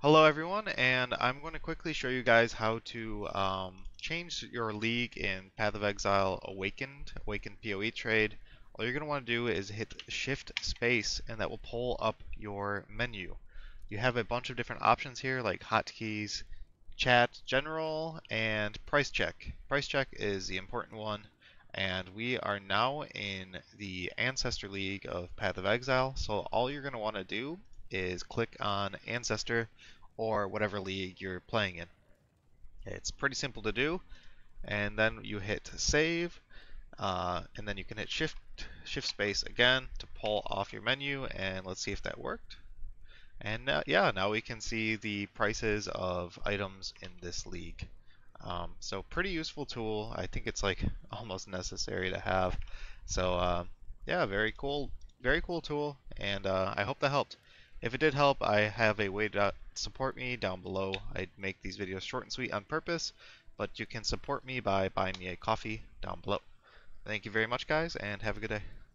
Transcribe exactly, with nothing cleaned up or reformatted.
Hello everyone, and I'm going to quickly show you guys how to um, change your league in Path of Exile Awakened, Awakened PoE Trade. All you're going to want to do is hit shift space and that will pull up your menu. You have a bunch of different options here like hotkeys, chat, general, and price check. Price check is the important one, and we are now in the Ancestor league of Path of Exile, so all you're going to want to do is click on Ancestor or whatever league you're playing in. It's pretty simple to do, and then you hit save, uh, and then you can hit shift shift space again to pull off your menu, and let's see if that worked. And now, yeah, now we can see the prices of items in this league. Um, so pretty useful tool. I think it's like almost necessary to have. So uh, yeah, very cool, very cool tool, and uh, I hope that helped. If it did help, I have a way to support me down below. I make these videos short and sweet on purpose, but you can support me by buying me a coffee down below. Thank you very much, guys, and have a good day.